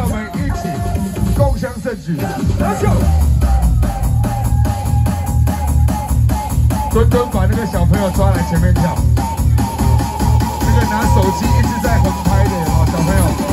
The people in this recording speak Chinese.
让我们一起共襄盛举。Let's go！ 墩墩把那个小朋友抓来前面跳，那个拿手机一直在横拍的哦，小朋友。